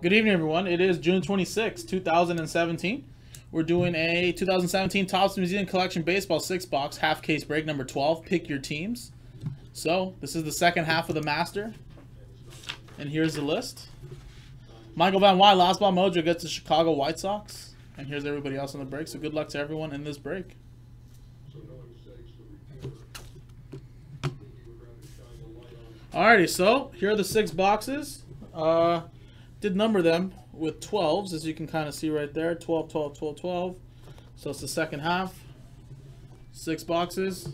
Good evening, everyone. It is June 26, 2017. We're doing a 2017 Topps Museum Collection Baseball 6-box, half case break number 12. Pick your teams. So, this is the second half of the Master. And here's the list. Michael Van Wyk, Last Ball Mojo gets the Chicago White Sox. And here's everybody else on the break. So, good luck to everyone in this break. Alrighty, so here are the 6 boxes. Did number them with 12s, as you can kind of see right there. 12, 12, 12, 12. So it's the second half. 6 boxes.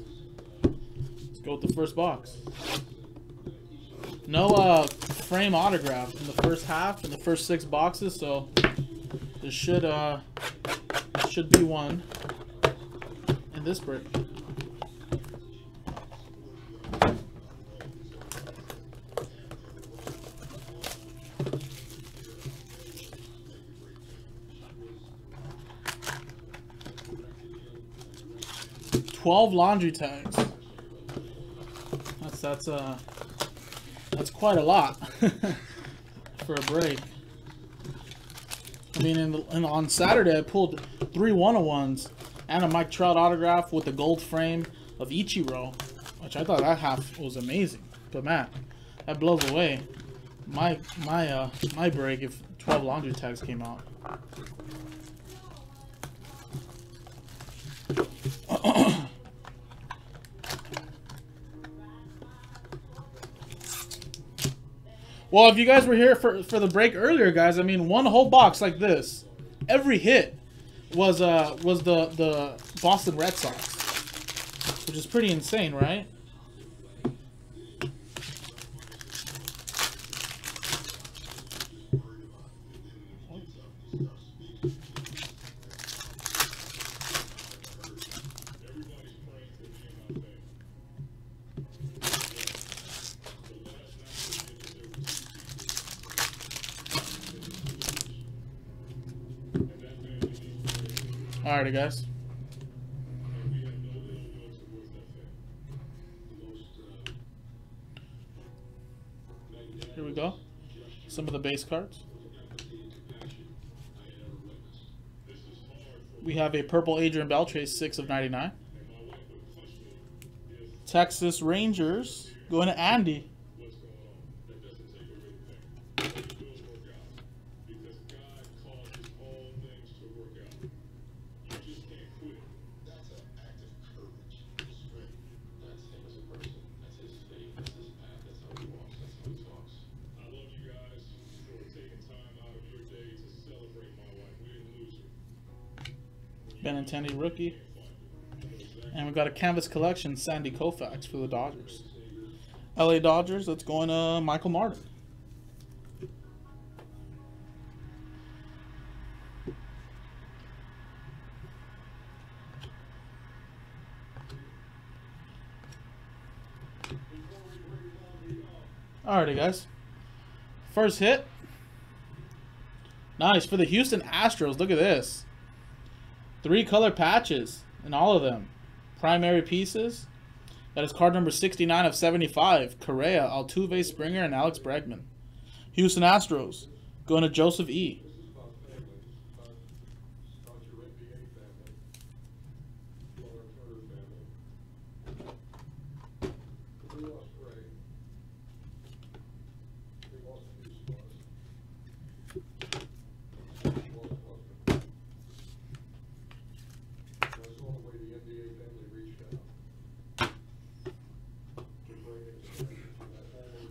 Let's go with the first box. No frame autographs in the first half, in the first 6 boxes, so there should be one in this break. Twelve laundry tags. That's quite a lot for a break. I mean, on Saturday I pulled 3 101s and a Mike Trout autograph with the gold frame of Ichiro, which I thought that half was amazing. But man, that blows away my break if 12 laundry tags came out. Well, if you guys were here for the break earlier, guys, I mean, one whole box like this, every hit was the Boston Red Sox, which is pretty insane, right? Alrighty, guys. Here we go. Some of the base cards. We have a purple Adrian Beltre, 6/99. Texas Rangers going to Andy. Benintendi rookie, and we've got a canvas collection Sandy Koufax for the Dodgers. LA Dodgers, that's going to Michael Martin. Alrighty, guys. First hit. Nice for the Houston Astros. Look at this. 3 color patches in all of them. Primary pieces. That is card number 69/75. Correa, Altuve, Springer, and Alex Bregman. Houston Astros going to Joseph E.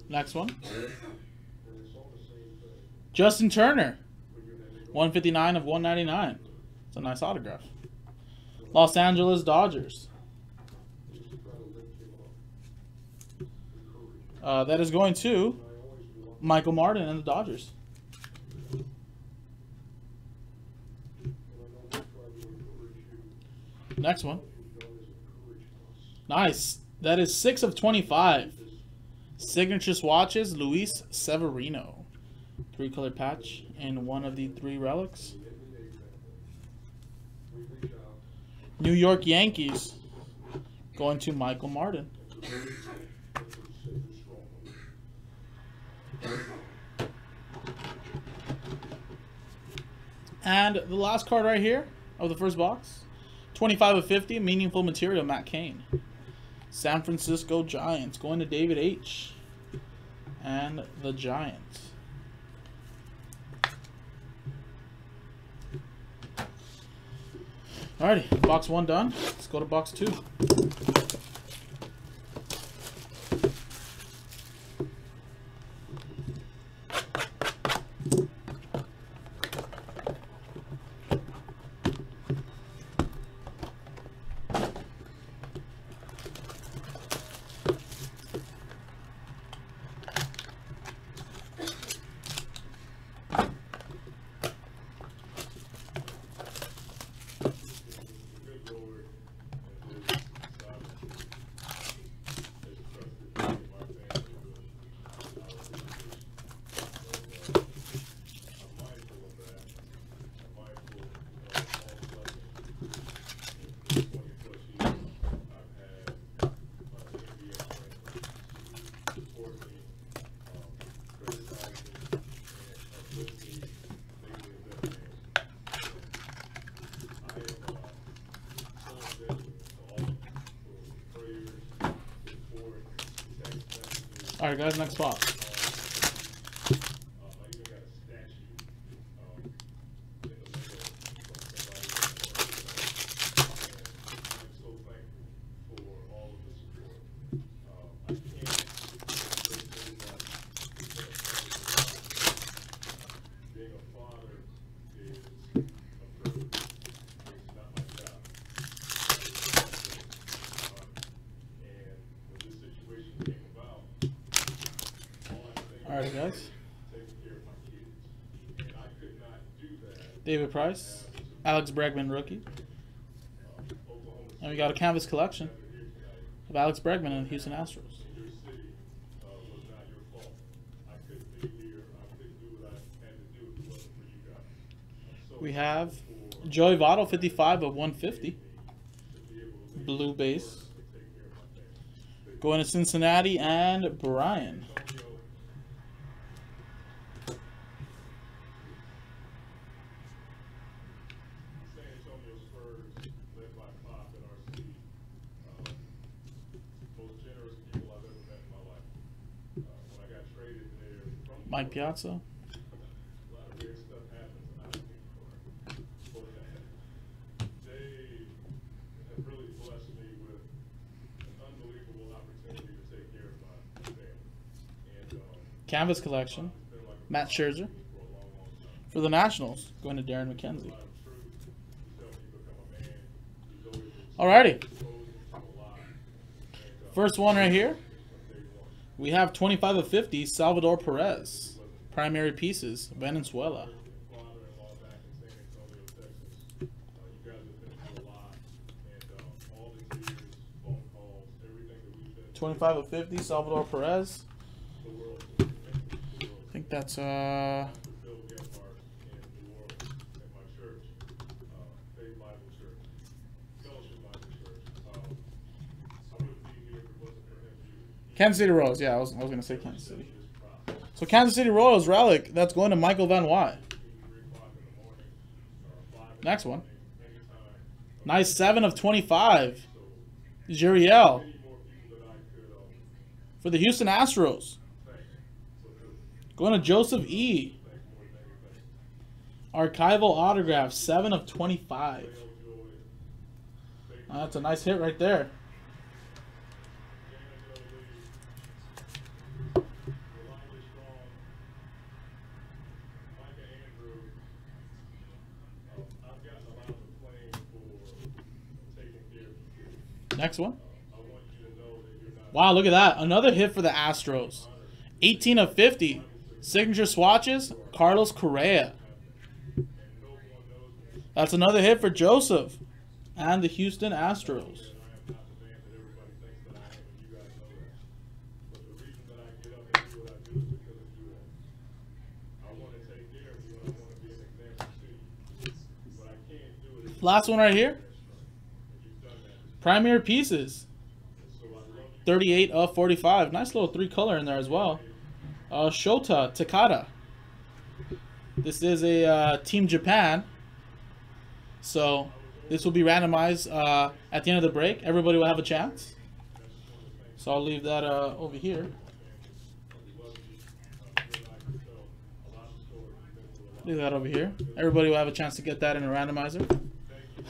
Next one. Justin Turner. 159/199. It's a nice autograph. Los Angeles Dodgers. That is going to Michael Martin and the Dodgers. Next one. Nice. That is 6/25. Signature swatches, Luis Severino. 3 color patch and one of the 3 relics. New York Yankees going to Michael Martin. And the last card right here of the first box, 25 of 50, meaningful material, Matt Kane. San Francisco Giants, going to David H. and the Giants. Alrighty, box one done. Let's go to box two. All right, guys, next box. Alright, guys. David Price, Alex Bregman rookie, and we got a canvas collection of Alex Bregman and the Houston Astros. We have Joey Votto, 55 of 150, blue base, going to Cincinnati and Brian. Mike Piazza. Canvas collection, Matt Scherzer. For the Nationals, going to Darren McKenzie. Alrighty. First one right here. We have 25 of 50, Salvador Perez. Primary pieces, Venezuela. I think that's Kansas City Royals, yeah, I was going to say Kansas City. So Kansas City Royals relic, that's going to Michael Van Wyk. Next one. Nice 7 of 25. Juriel. For the Houston Astros. Going to Joseph E. Archival autograph, 7 of 25. Oh, that's a nice hit right there. Next one. Wow, look at that. Another hit for the Astros. 18 of 50. Signature swatches, Carlos Correa. That's another hit for Joseph and the Houston Astros. Last one right here. Primary pieces, 38 of 45. Nice little three-color in there as well. Shota Takata. This is a Team Japan So this will be randomized at the end of the break. Everybody will have a chance. So I'll leave that over here. Leave that over here. Everybody will have a chance to get that in a randomizer.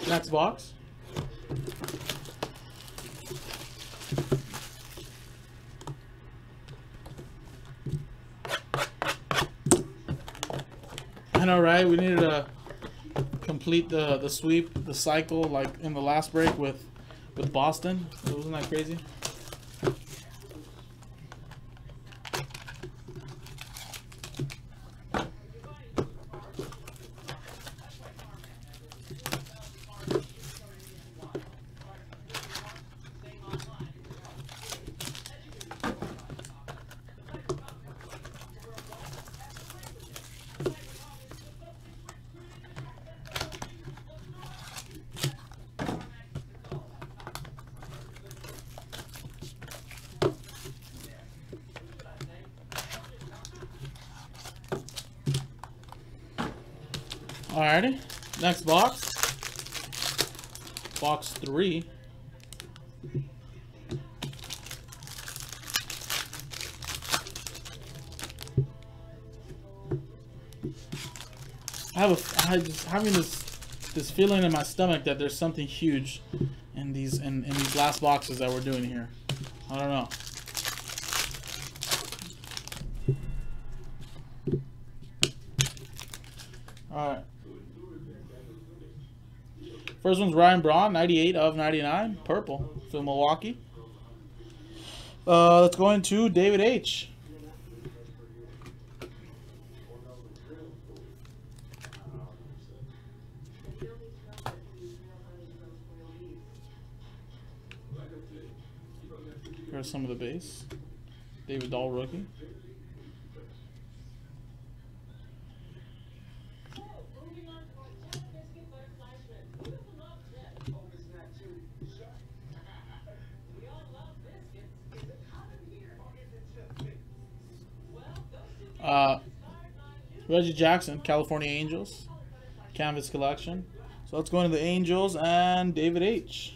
Next box. I know, right? We needed to complete the sweep, the cycle, like in the last break with Boston. Wasn't that crazy? Alrighty, next box, box 3. I just having this feeling in my stomach that there's something huge in these last boxes that we're doing here. I don't know. First one's Ryan Braun, 98 of 99, purple, for Milwaukee. Let's go into David H. Here's some of the base. David Dahl, rookie. Reggie Jackson, California Angels, Canvas Collection. So let's go into the Angels and David H.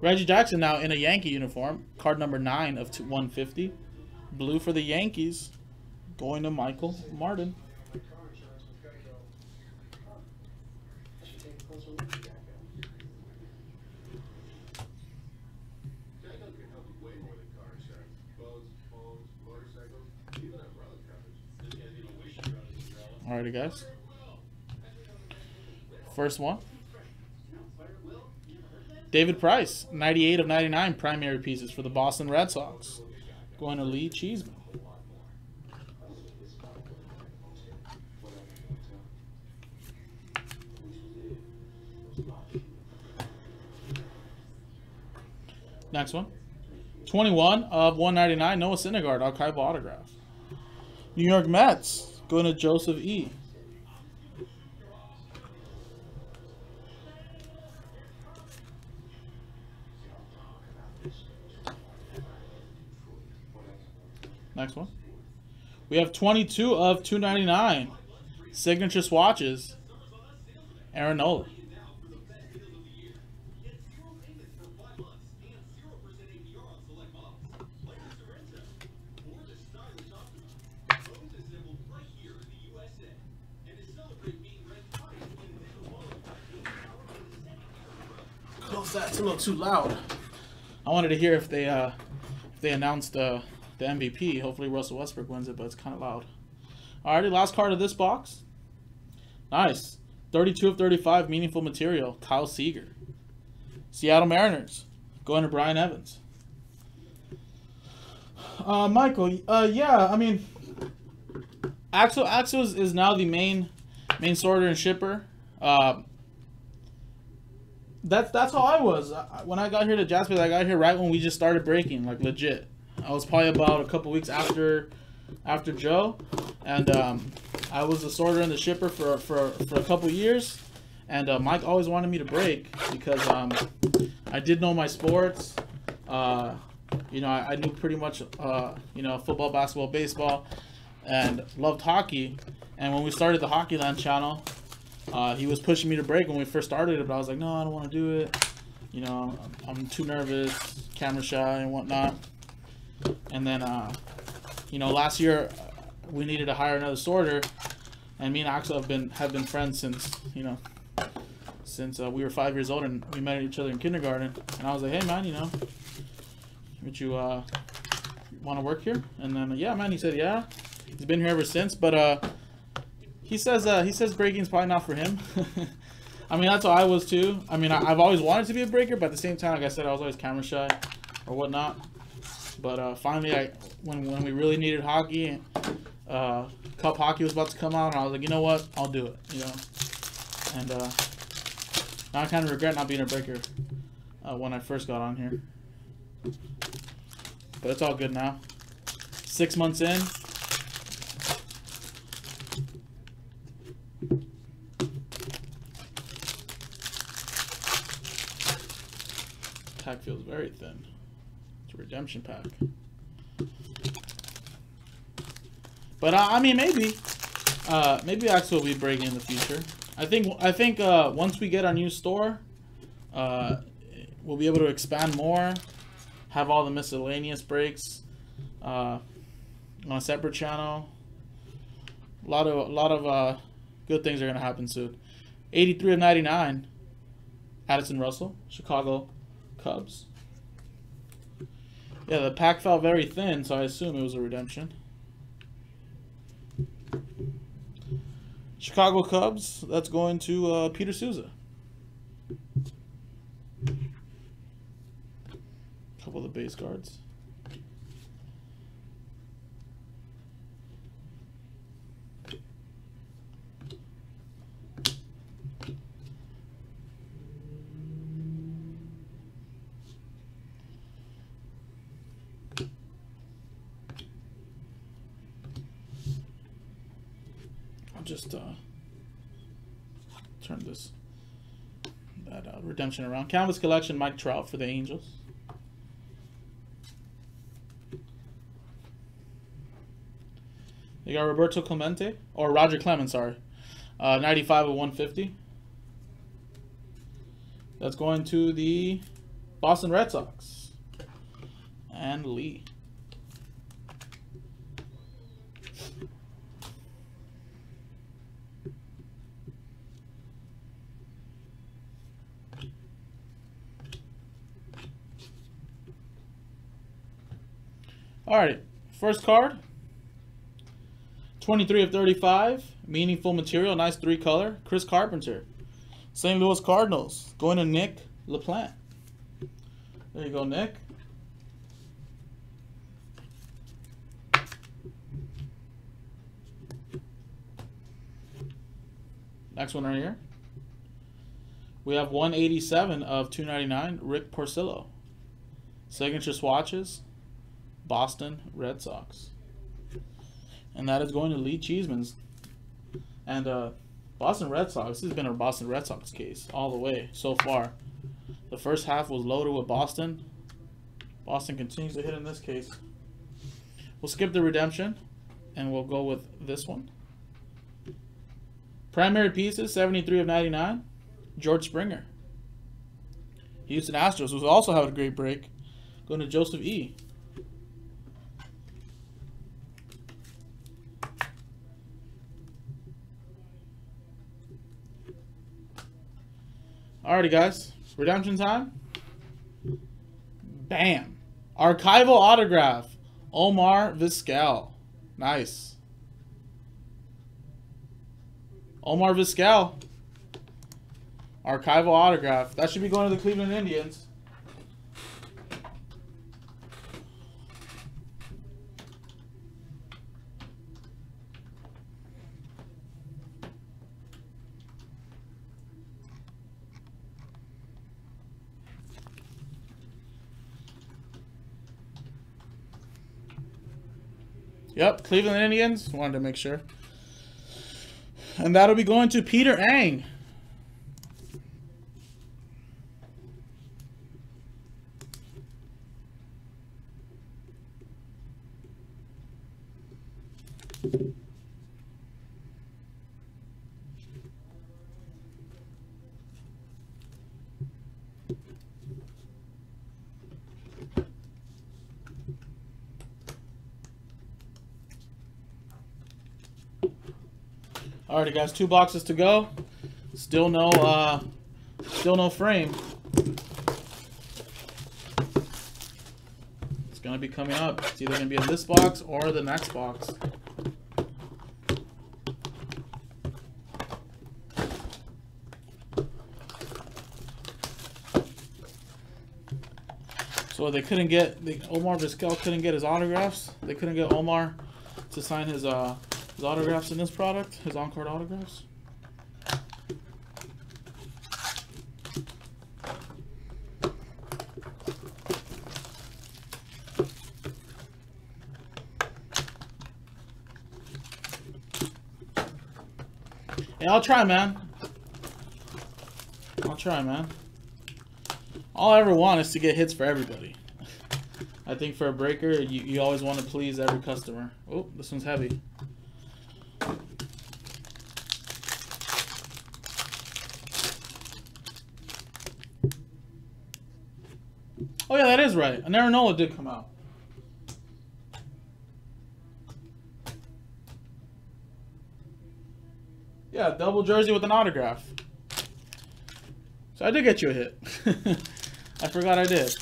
Reggie Jackson now in a Yankee uniform, card number 9 of 150. Blue for the Yankees, going to Michael Martin. Alrighty, guys. First one. David Price, 98 of 99 primary pieces for the Boston Red Sox. Going to Lee Cheeseman. Next one. 21 of 199, Noah Syndergaard, archival autograph. New York Mets. Going to Joseph E. Next one. We have 22 of 299 signature swatches. Aaron Nola. That's a little too loud. I wanted to hear if they announced the MVP. Hopefully Russell Westbrook wins it, but it's kind of loud. Alrighty, last card of this box. Nice. 32 of 35, meaningful material. Kyle Seeger. Seattle Mariners. Going to Brian Evans. Michael, yeah, I mean, Axel is now the main sorter and shipper. That's how I was when I got here to Jaspers. I got here right when we just started breaking, like legit. I was probably about a couple weeks after Joe, and I was the sorter and the shipper for a couple years. And Mike always wanted me to break because I did know my sports. You know, I knew pretty much. You know, football, basketball, baseball. and loved hockey. And when we started the Hockey Land channel, he was pushing me to break when we first started it, but I was like, no, I don't want to do it. You know, I'm too nervous, camera shy and whatnot. And then, you know, last year we needed to hire another sorter, and me and Axel have been friends since, you know, since we were 5 years old, and we met each other in kindergarten. And I was like, hey man, you know, would you want to work here? And then yeah, man, he said yeah. He's been here ever since. But he says breaking's probably not for him. I mean, that's how I was too. I mean, I've always wanted to be a breaker, but at the same time, like I said, I was always camera shy or whatnot. But finally, when we really needed hockey, cup hockey was about to come out, and I was like, you know what, I'll do it, you know. And now I kind of regret not being a breaker when I first got on here. But it's all good now. 6 months in. Pack feels very thin. It's a redemption pack. But I mean, maybe Axel will be breaking in the future. I think once we get our new store, we'll be able to expand more, have all the miscellaneous breaks on a separate channel. A lot of good things are gonna happen soon. 83 of 99, Addison Russell, Chicago Cubs. Yeah, the pack fell very thin, so I assume it was a redemption. Chicago Cubs, that's going to Peter Souza. A couple of the base cards. Just turn that redemption around. Canvas collection, Mike Trout for the Angels. They got Roberto Clemente, or Roger Clemens, sorry. 95 of 150. That's going to the Boston Red Sox. And Lee. All right, first card, 23 of 35, meaningful material, nice three color, Chris Carpenter, St. Louis Cardinals, going to Nick LaPlante. There you go, Nick. Next one right here. We have 187 of 299, Rick Porcello, signature swatches. Boston Red Sox, and that is going to Lee Cheeseman's. And Boston Red Sox, this has been a Boston Red Sox case all the way so far. The first half was loaded with Boston. Boston continues to hit in this case. We'll skip the redemption and we'll go with this one. Primary pieces, 73 of 99, George Springer. Houston Astros was also having a great break, going to Joseph E. Alrighty guys, redemption time. Bam! Archival autograph, Omar Vizquel. Nice. Omar Vizquel. Archival autograph. That should be going to the Cleveland Indians. Yep, Cleveland Indians. Wanted to make sure. And that'll be going to Peter Ang. Alrighty, guys, two boxes to go. Still no frame. It's gonna be coming up. It's either gonna be in this box or the next box. So they couldn't get Omar Vizquel couldn't get his autographs. They couldn't get Omar to sign his autographs in this product, his on-card autographs. Hey, I'll try, man. I'll try, man. All I ever want is to get hits for everybody. I think for a breaker, you always want to please every customer. Oh, this one's heavy. Oh yeah, that is right. And Aaron Nola did come out. Yeah, double jersey with an autograph. So I did get you a hit. I forgot I did.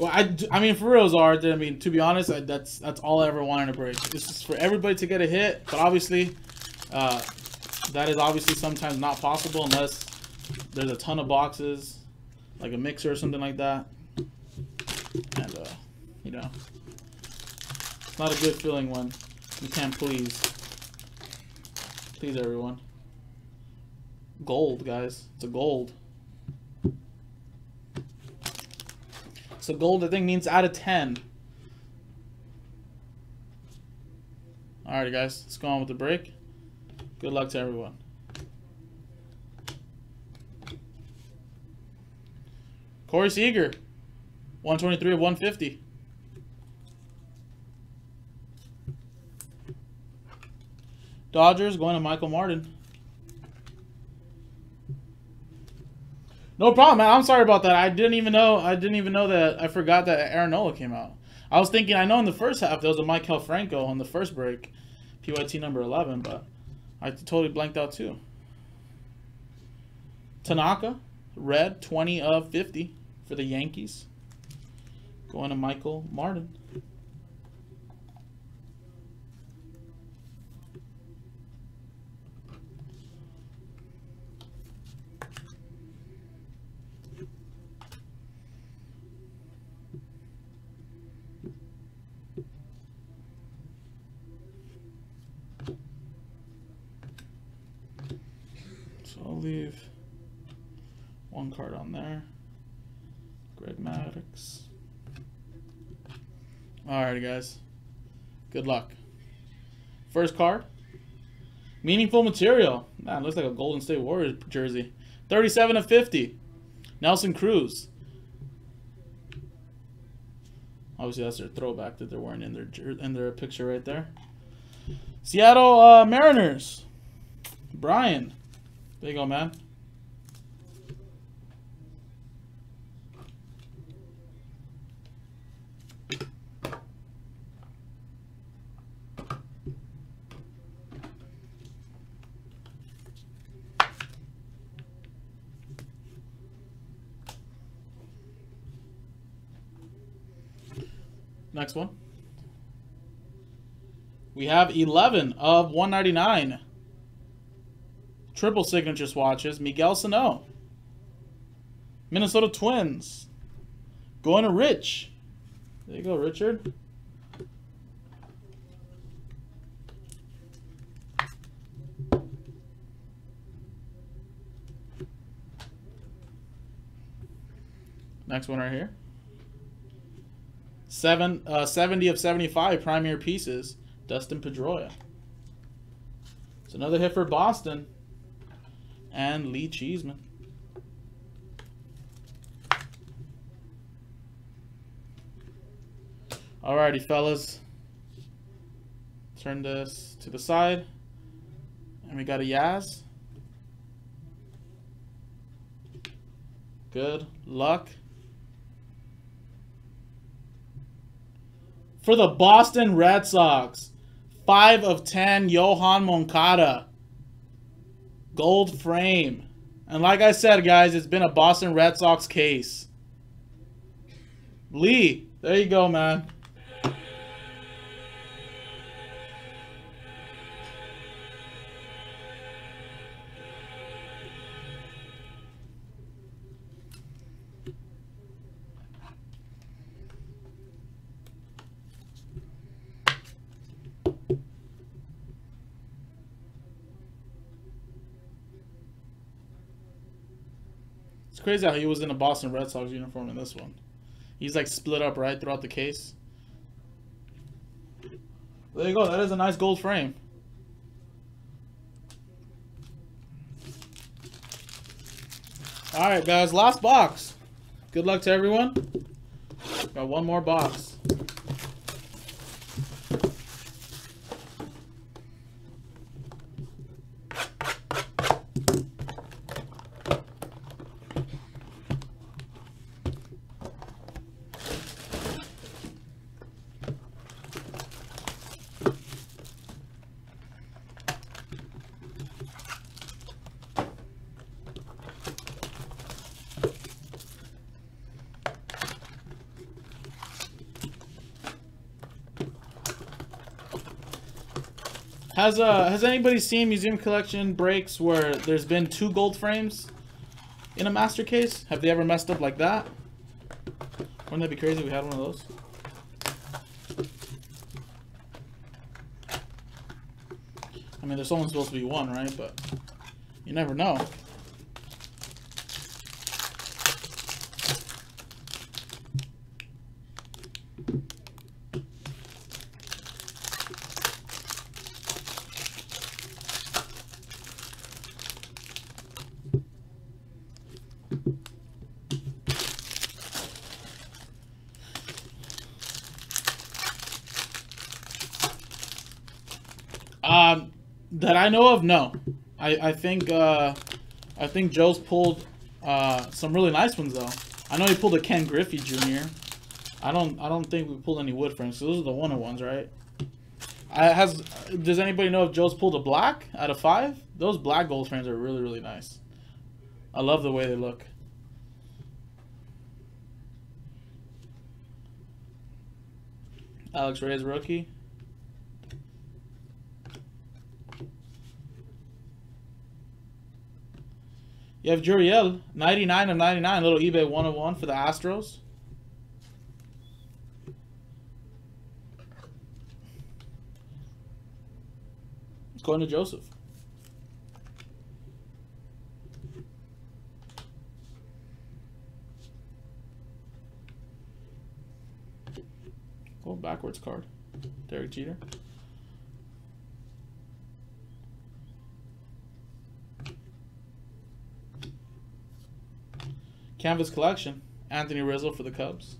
Well, I mean, for real, Zard, I mean, to be honest, that's all I ever wanted to break. It's just for everybody to get a hit, but obviously, that is obviously sometimes not possible unless there's a ton of boxes, like a mixer or something like that, and you know, it's not a good feeling when you can't please everyone. Gold, guys, it's a gold. So gold, I think, means out of 10. Alrighty, guys, let's go on with the break. Good luck to everyone. Corey Seager, 123 of 150. Dodgers going to Michael Martin. No problem, man. I'm sorry about that. I didn't even know that. I forgot that Aaron Nola came out. I was thinking, I know in the first half there was a Mike Franco on the first break, PYT number 11, but I totally blanked out too. Tanaka, red, 20 of 50. For the Yankees, going to Michael Martin. So I'll leave one card on there. Greg Maddox. Alrighty, guys. Good luck. First card. Meaningful material. Man, looks like a Golden State Warriors jersey. 37 of 50. Nelson Cruz. Obviously, that's their throwback that they're wearing in their picture right there. Seattle Mariners. Brian. There you go, man. Next one. We have 11 of 199. Triple signature swatches. Miguel Sano. Minnesota Twins. Going to Rich. There you go, Richard. Next one right here. 70 of 75 premier pieces, Dustin Pedroia. It's another hit for Boston and Lee Cheeseman. Alrighty, fellas. turn this to the side, and we got a Yaz. Good luck. For the Boston Red Sox, 5/10, Johan Moncada. Gold frame. And like I said, guys, it's been a Boston Red Sox case. Lee, there you go, man. It's crazy how he was in a Boston Red Sox uniform in this one. He's like split up right throughout the case. There you go. That is a nice gold frame. All right, guys. Last box. Good luck to everyone. Got one more box. Has anybody seen museum collection breaks where there's been 2 gold frames in a master case? Have they ever messed up like that? Wouldn't that be crazy if we had one of those? I mean, there's only supposed to be one, right? But you never know. That I know of, no. I think Joe's pulled some really nice ones though. I know he pulled a Ken Griffey Jr. I don't think we pulled any wood frames. So those are the 1/1s, right? Does anybody know if Joe's pulled a black out of 5? Those black gold frames are really, really nice. I love the way they look. Alex Reyes rookie. You have Juriel, 99/99, little eBay 1/1 for the Astros. It's going to Joseph. Go backwards card. Derek Jeter. Canvas collection, Anthony Rizzo for the Cubs.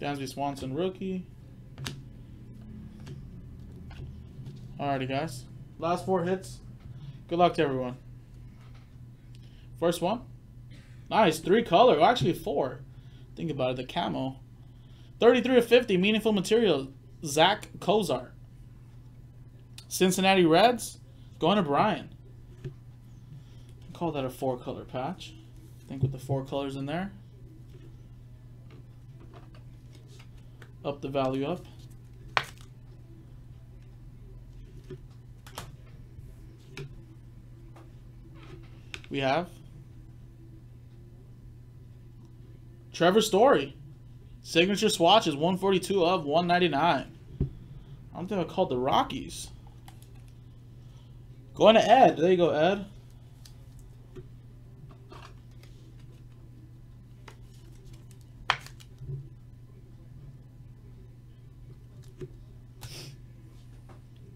Dansby Swanson rookie. Alrighty, guys. Last 4 hits. Good luck to everyone. First one. Nice, 3 color. Well, actually 4. Think about it, the camo. 33/50, meaningful material, Zach Kozar. Cincinnati Reds, going to Brian. I call that a 4-color patch. I think with the 4 colors in there. Up the value up. We have Trevor Story. Signature swatch is 142/199. I don't think I called the Rockies. Going to Ed. There you go, Ed.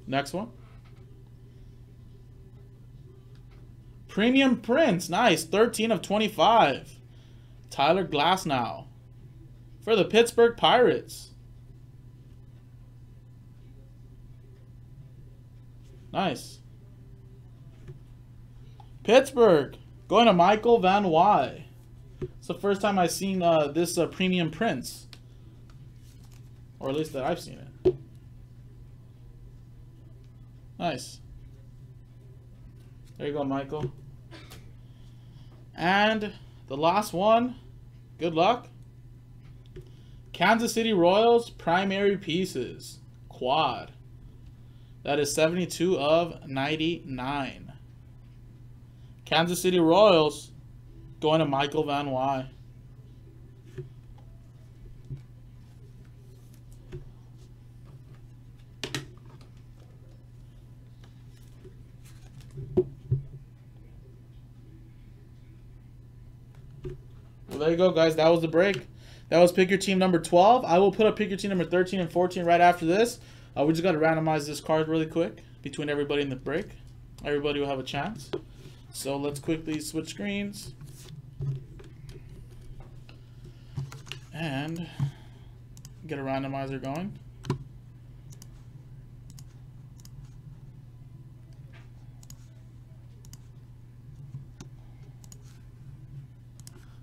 Next one. Premium prints. Nice. 13 of 25. Tyler Glasnow for the Pittsburgh Pirates. Nice. Pittsburgh going to Michael Van Wyk. It's the first time I've seen this premium prints, or at least that I've seen it. Nice. There you go, Michael. And the last one. Good luck. Kansas City Royals primary pieces quad. That is 72 of 99. Kansas City Royals going to Michael Van Wyk. Well, there you go, guys. That was the break. That was pick your team number 12. I will put up pick your team number 13 and 14 right after this. We just got to randomize this card really quick between everybody in the break. Everybody will have a chance. So let's quickly switch screens. And get a randomizer going.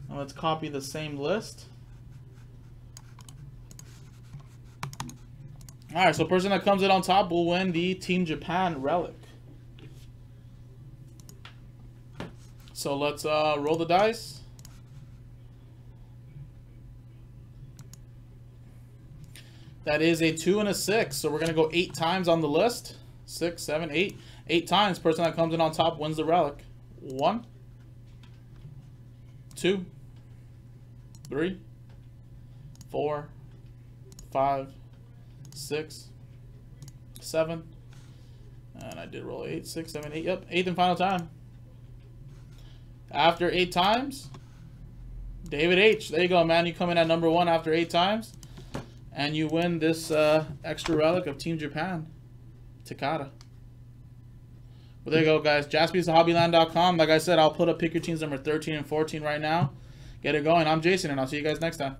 And let's copy the same list. All right, so the person that comes in on top will win the Team Japan relic. So let's roll the dice. That is a 2 and a 6. So we're going to go 8 times on the list. 6, 7, 8. 8 times. Person that comes in on top wins the relic. 1, 2, 3, 4, 5, 6, 7. And I did roll 8, 6, 7, 8. Yep, 8th and final time. After 8 times, David H. There you go, man. You come in at number 1 after 8 times. And you win this extra relic of Team Japan, Takata. Well, there you go, guys. JaspiesHobbyland.com. Like I said, I'll put up pick your teams number 13 and 14 right now. Get it going. I'm Jason, and I'll see you guys next time.